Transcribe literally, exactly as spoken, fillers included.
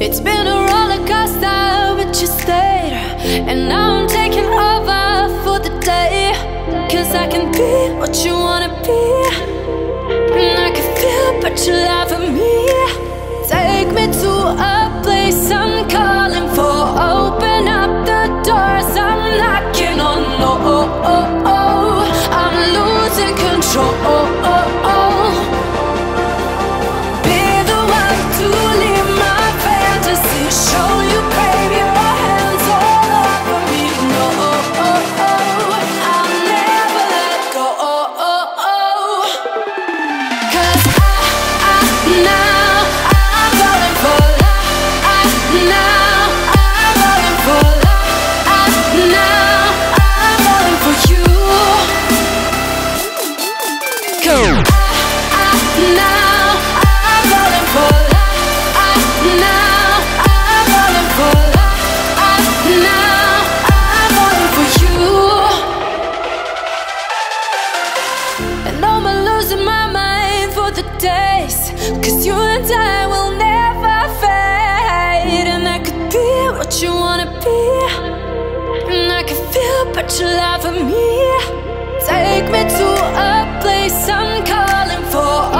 It's been a roller coaster, but you stayed. And now I'm taking over for the day. Cause I can be what you wanna be, and I can feel but you laugh at me. Take me to a place I'm calling for. Open up the doors, I'm knocking on. No, oh, oh, oh. I'm losing control. Oh, oh, oh. But you laugh at me. Take me to a place I'm calling for.